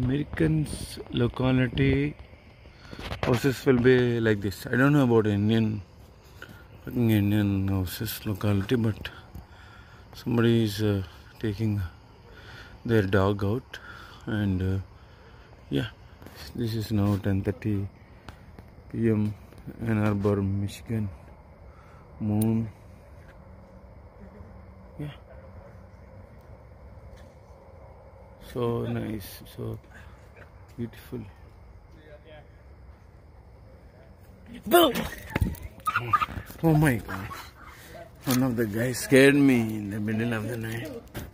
Americans locality houses will be like this. I don't know about Indian houses locality, but somebody is taking their dog out, and yeah, this is now 10:30 p.m. Ann Arbor, Michigan. Moon. Yeah. So nice, so beautiful. Boom! Oh my God. One of the guys scared me in the middle of the night.